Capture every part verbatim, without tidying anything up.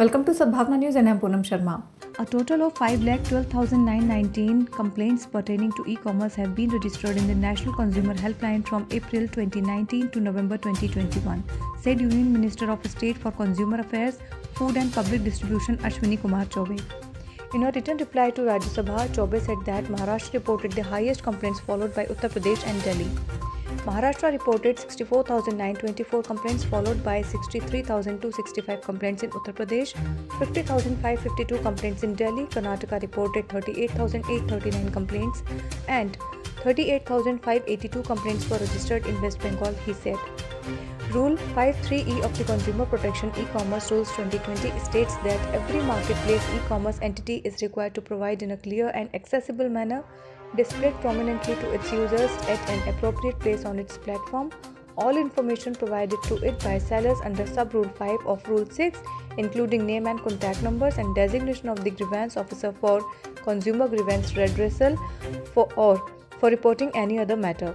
Welcome to Sadbhawna News and I am Poonam Sharma. A total of five lakh twelve thousand nine hundred nineteen complaints pertaining to e-commerce have been registered in the National Consumer Helpline from April twenty nineteen to November twenty twenty-one, said Union Minister of State for Consumer Affairs, Food and Public Distribution Ashwini Kumar Choubey. In a written reply to Rajya Sabha, Choubey said that Maharashtra reported the highest complaints followed by Uttar Pradesh and Delhi. Maharashtra reported sixty-four thousand nine hundred twenty-four complaints followed by sixty-three thousand two hundred sixty-five complaints in Uttar Pradesh, fifty thousand five hundred fifty-two complaints in Delhi. Karnataka reported thirty-eight thousand eight hundred thirty-nine complaints and thirty-eight thousand five hundred eighty-two complaints were registered in West Bengal, he said. Rule five three E of the Consumer Protection E-commerce Rules twenty twenty states that every marketplace e-commerce entity is required to provide in a clear and accessible manner, displayed prominently to its users at an appropriate place on its platform, all information provided to it by sellers under sub-rule five of Rule six, including name and contact numbers and designation of the grievance officer for consumer grievance redressal for or for reporting any other matter.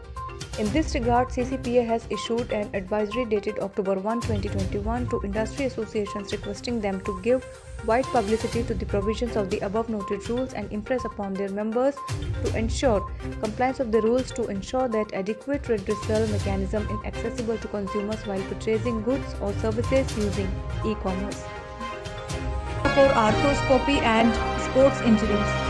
In this regard, C C P A has issued an advisory dated October first, twenty twenty-one to industry associations requesting them to give wide publicity to the provisions of the above noted rules and impress upon their members to ensure compliance of the rules to ensure that adequate redressal mechanism is accessible to consumers while purchasing goods or services using e-commerce. For arthroscopy and sports injuries,